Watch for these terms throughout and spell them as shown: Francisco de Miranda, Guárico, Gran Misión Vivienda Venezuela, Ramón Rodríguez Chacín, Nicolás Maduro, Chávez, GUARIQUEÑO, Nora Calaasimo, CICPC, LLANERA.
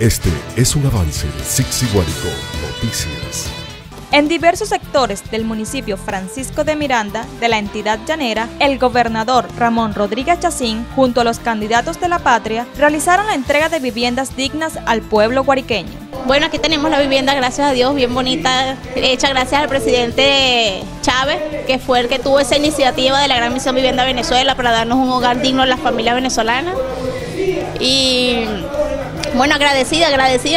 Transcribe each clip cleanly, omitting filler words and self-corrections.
Este es un avance de CICPC Guárico Noticias. En diversos sectores del municipio Francisco de Miranda, de la entidad llanera, el gobernador Ramón Rodríguez Chacín, junto a los candidatos de la patria, realizaron la entrega de viviendas dignas al pueblo guariqueño. Bueno, aquí tenemos la vivienda, gracias a Dios, bien bonita, hecha gracias al presidente Chávez, que fue el que tuvo esa iniciativa de la Gran Misión Vivienda Venezuela para darnos un hogar digno a las familias venezolanas. Y bueno, agradecida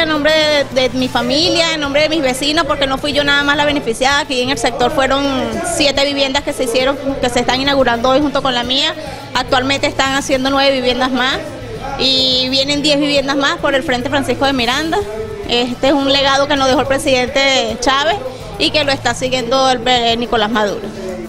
en nombre de mi familia, en nombre de mis vecinos, porque no fui yo nada más la beneficiada. Aquí en el sector fueron 7 viviendas que se hicieron, que se están inaugurando hoy junto con la mía. Actualmente están haciendo 9 viviendas más y vienen 10 viviendas más por el Frente Francisco de Miranda. Este es un legado que nos dejó el presidente Chávez y que lo está siguiendo el Nicolás Maduro.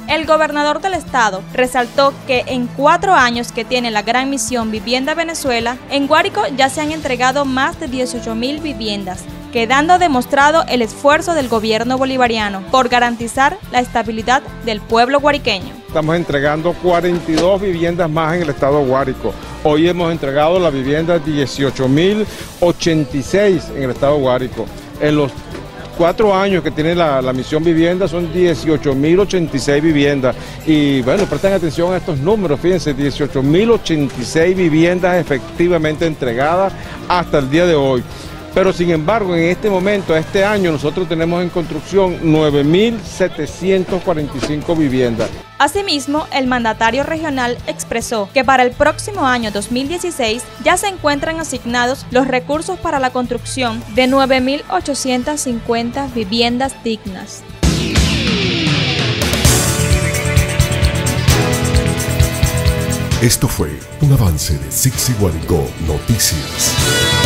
El gobernador del estado resaltó que en 4 años que tiene la Gran Misión Vivienda Venezuela, en Guárico ya se han entregado más de 18.000 viviendas, quedando demostrado el esfuerzo del gobierno bolivariano por garantizar la estabilidad del pueblo guariqueño. Estamos entregando 42 viviendas más en el estado Guárico. Hoy hemos entregado la vivienda 18.086 en el estado Guárico. En los 4 años que tiene la misión vivienda son 18.086 viviendas y bueno, presten atención a estos números, fíjense, 18.086 viviendas efectivamente entregadas hasta el día de hoy. Pero sin embargo, en este momento, este año, nosotros tenemos en construcción 9.745 viviendas. Asimismo, el mandatario regional expresó que para el próximo año 2016 ya se encuentran asignados los recursos para la construcción de 9.850 viviendas dignas. Esto fue un avance de CICPC Guárico Noticias.